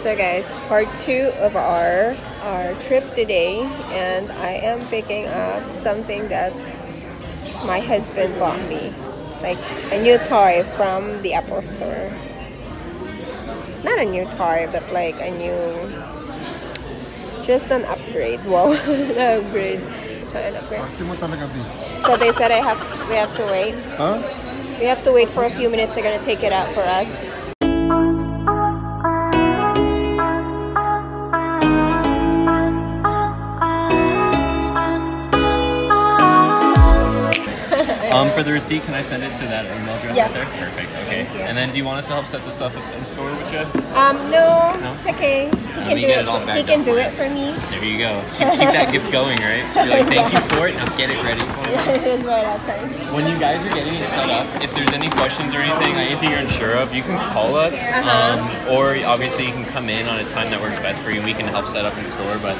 So guys, part 2 of our trip today, and I am picking up something that my husband bought me. It's like a new toy from the Apple Store. Not a new toy, but like a new, just an upgrade. Wow, an upgrade. An upgrade. So they said we have to wait. Huh? We have to wait for a few minutes. They're gonna take it out for us. For the receipt, can I send it to that email address? Yes. Right there? Perfect. Okay. And then, do you want us to help set this up in store with you? No. No. It's okay. He can do it for me. There you go. Keep that gift going, right? You're like, thank you for it. Now get it ready for me. It is right outside. When you guys are getting it set up, if there's any questions or anything you're unsure of, you can call us. Or obviously you can come in on a time that works best for you, and we can help set up in store. But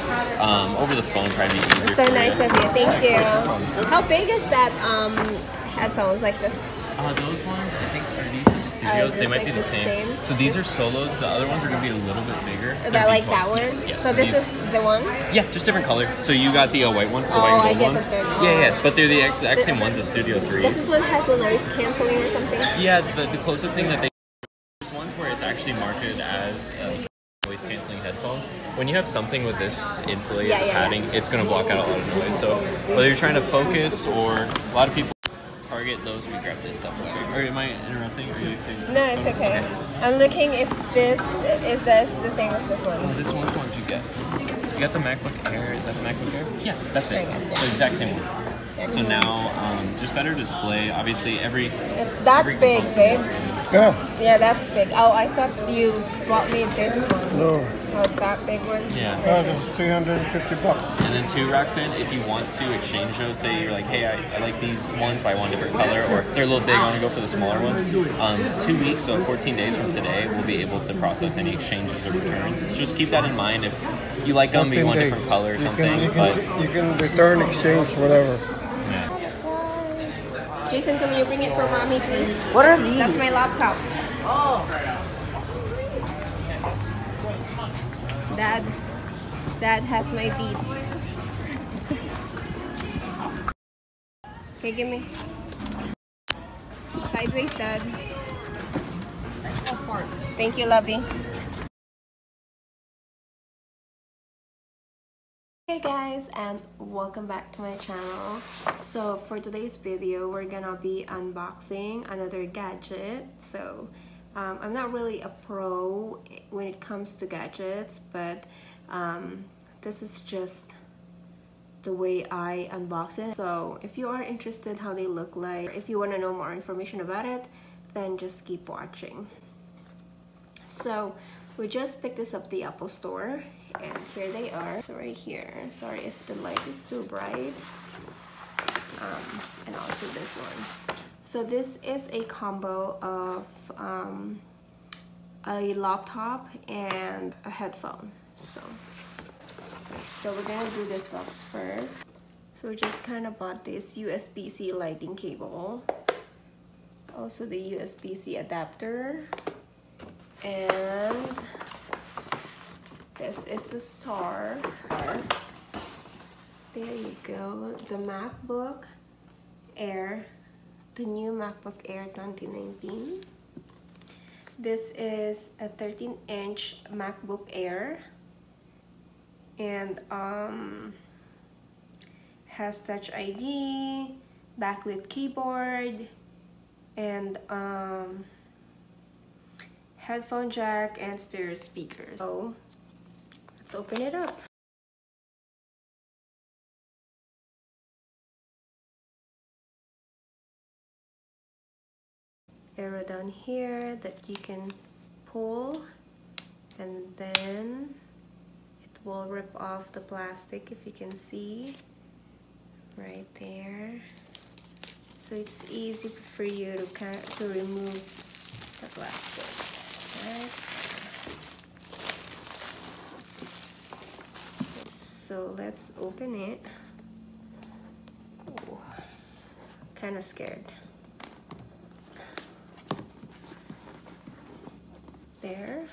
over the phone probably easier. So nice of you. Thank you. How big is that? Headphones like this? Those ones, I think, are these the Studios? They might like be the same. So these are Solos. The other ones are going to be a little bit bigger. They're like that one? Yes, yes. So this is the one? Yeah, just different color. So you got the white one, the white and gold ones. Yeah, but they're the exact same ones as Studio 3. This one has the noise cancelling or something? Yeah, the closest thing that they have ones where it's actually marketed as noise cancelling headphones. When you have something with this insulated padding, it's going to block out a lot of noise. So whether you're trying to focus or a lot of people target those, we grab this stuff. Okay. Or am I interrupting? Or you can... No, it's okay. I'm looking if this is the same as this one. Oh, this one, which one did you get? You got the MacBook Air. Is that the MacBook Air? Yeah, that's it. The exact same one. Yeah. So now, just better display. Obviously, it's that big, babe. Yeah. Yeah, that's big. Oh, I thought you bought me this one. No. Oh, that big one? Yeah. Oh, this is $250. And then too, Roxanne, if you want to exchange those, say you're like, hey, I like these ones, but I want a different color, or if they're a little big, I want to go for the smaller ones. 2 weeks, so 14 days from today, we'll be able to process any exchanges or returns. So just keep that in mind. If you like them, but you want a different color or something. You can return, exchange, whatever. Yeah. Jason, can you bring it for mommy, please? What are these? That's my laptop. Oh. Dad has my Beats. Okay, give me. Sideways, Dad. Thank you, lovey. Hey guys, and welcome back to my channel. So for today's video, we're gonna be unboxing another gadget. So I'm not really a pro when it comes to gadgets, but this is just the way I unbox it. So if you are interested how they look like, if you want to know more information about it, then just keep watching. So we just picked this up at the Apple Store, and here they are. So right here, sorry if the light is too bright, and also this one. So this is a combo of a laptop and a headphone. So we're gonna do this box first. So we just kind of bought this USB-C lighting cable, also the USB-C adapter, and this is the star. There you go, the MacBook Air. The new MacBook Air 2019. This is a 13-inch MacBook Air, and has Touch ID, backlit keyboard, and headphone jack and stereo speakers. So let's open it up. Arrow down here that you can pull, and then it will rip off the plastic, if you can see right there. So it's easy for you to remove the plastic. Right. So let's open it. Oh, kind of scared. There.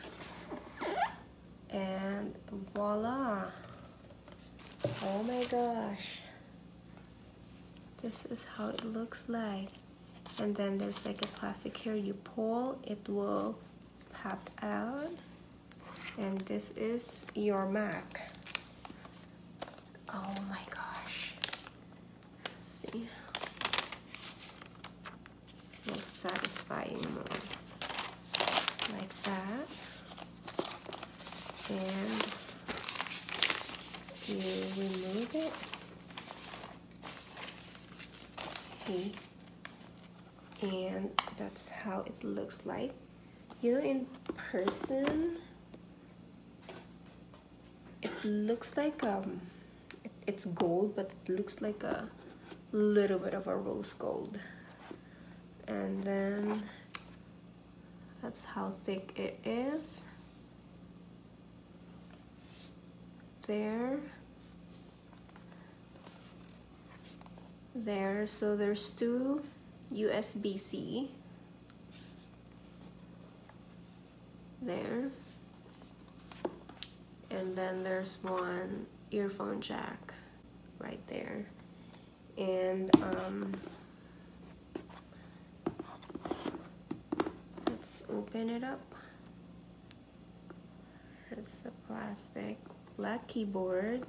This is how it looks like. And then there's like a plastic here, you pull, it will pop out. And this is your Mac. Oh my gosh. Let's see. Most satisfying mode. Like that. And you remove it. Hey. And that's how it looks like. You know, in person, it looks like it's gold, but it looks like a little bit of a rose gold. And then that's how thick it is. There. So there's two USB-C there, and then there's one earphone jack right there, and let's open it up. It's a plastic black keyboard.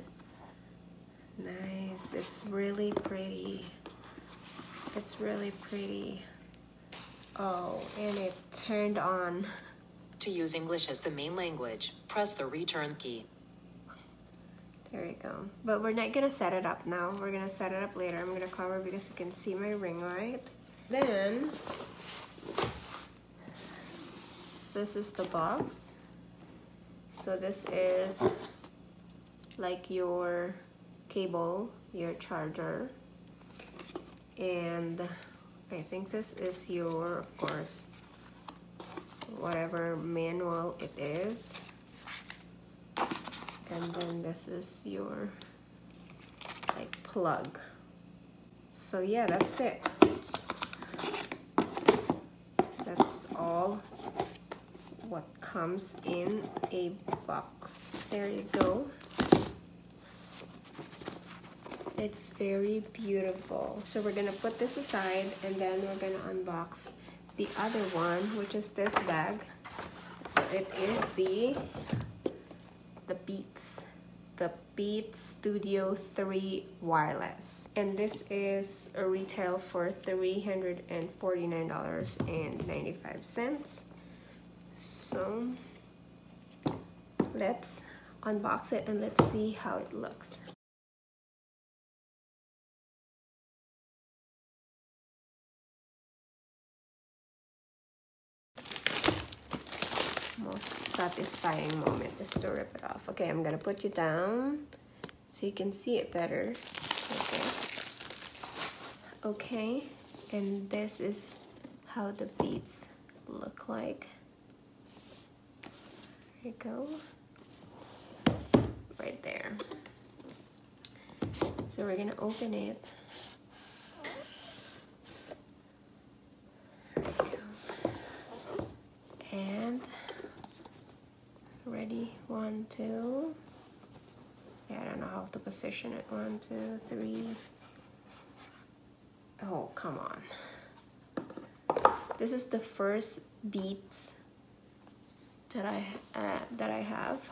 Nice. It's really pretty. It's really pretty. Oh, and it turned on. To use English as the main language, press the return key. There we go. But we're not gonna set it up now. We're gonna set it up later. I'm gonna cover because you can see my ring light. Then, this is the box. So this is like your cable, your charger. And I think this is your, of course, whatever manual it is. And then this is your like plug. So yeah, that's it. That's all what comes in a box. There you go. It's very beautiful. So we're gonna put this aside and then we're gonna unbox the other one, which is this bag. So it is the Beats Studio 3 wireless. And this is a retail for $349.95. So let's unbox it and let's see how it looks. Satisfying moment is to rip it off. Okay, I'm gonna put you down so you can see it better. Okay, and this is how the beads look like. There you go. Right there. So we're gonna open it. There we go. And ready, 1, 2. Yeah, I don't know how to position it. 1, 2, 3. Oh, come on. This is the first Beats that I have.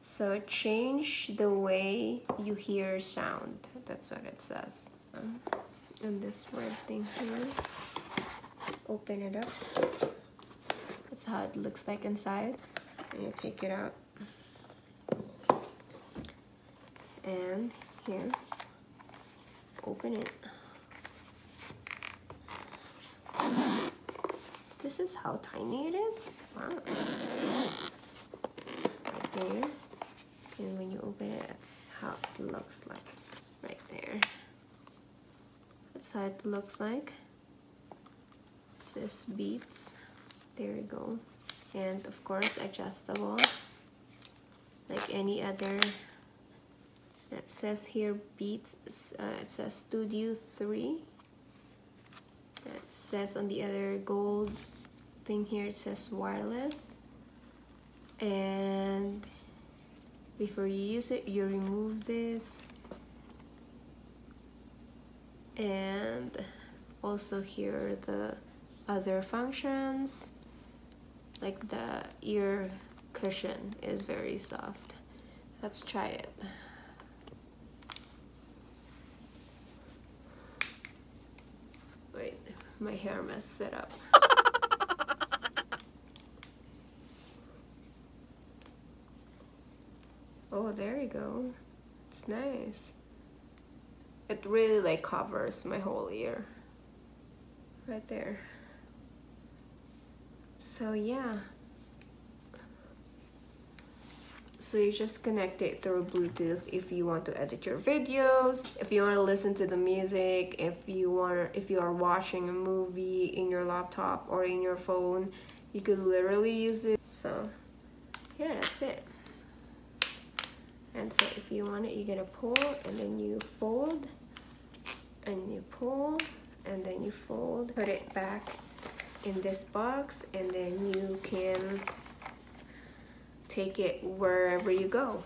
So change the way you hear sound. That's what it says. And this red thing here. Open it up. That's how it looks like inside. You take it out, and here, open it. This is how tiny it is. Wow. Right there, and when you open it, that's how it looks like. Right there. That's how it looks like. It says Beats. There we go. And of course, adjustable, like any other. It says here Beats, it says Studio 3. It says on the other gold thing here, it says wireless. And before you use it, you remove this. and also here are the other functions, like the ear cushion is very soft. Let's try it. Wait, my hair messed it up. Oh, there you go. It's nice. It really like covers my whole ear right there. So yeah, so you just connect it through Bluetooth if you want to edit your videos, if you want to listen to the music, if you are watching a movie in your laptop or in your phone, you could literally use it. So yeah, that's it. And so if you want it, you're gonna pull, and then you fold, and you pull, and then you fold, put it back in this box, and then you can take it wherever you go.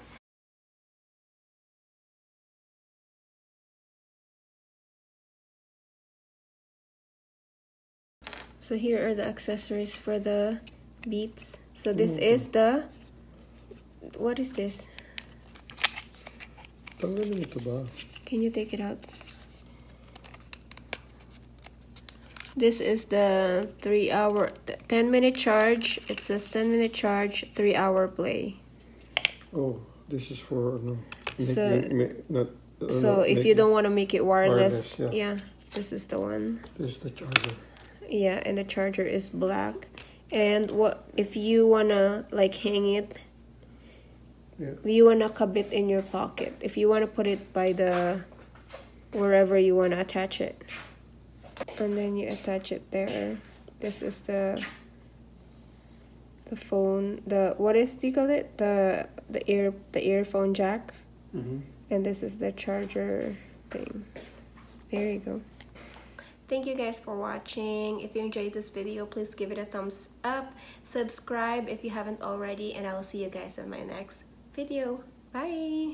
So here are the accessories for the Beats. So this is the, what is this? Can you take it out? This is the 10-minute charge. It says 10-minute charge, 3-hour play. Oh, this is for if you don't want to make it wireless, yeah, this is the one. This is the charger. Yeah, and the charger is black. And what if you wanna like hang it? Yeah. You want to cabit in your pocket. If you want to put it by the wherever you want to attach it, and then you attach it there. This is the phone. The what is do you call it? The earphone jack. And this is the charger thing. There you go. Thank you guys for watching. If you enjoyed this video, please give it a thumbs up. Subscribe if you haven't already, and I'll see you guys in my next video. Bye!